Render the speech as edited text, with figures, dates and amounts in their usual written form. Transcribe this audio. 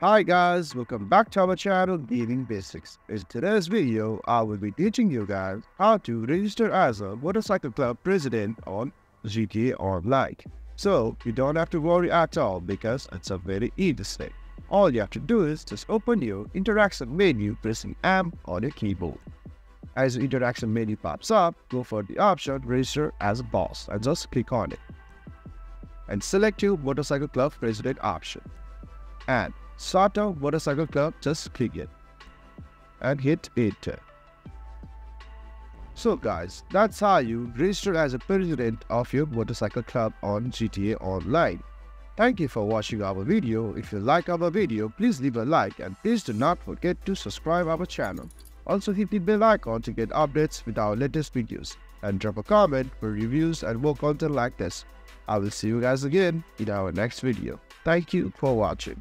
Hi guys, welcome back to our channel Gaming Basics. In today's video, I will be teaching you guys how to register as a motorcycle club president on GTA Online. So you don't have to worry at all because it's a very easy step. All you have to do is just open your interaction menu pressing M on your keyboard. As the interaction menu pops up, go for the option register as a boss and just click on it. And select your motorcycle club president option. And start a motorcycle club, just click it and hit enter. So guys, that's how you register as a president of your motorcycle club on GTA Online. Thank you for watching our video. If you like our video, please leave a like and please do not forget to subscribe our channel. Also hit the bell icon to get updates with our latest videos and drop a comment for reviews and more content like this. I will see you guys again in our next video. Thank you for watching.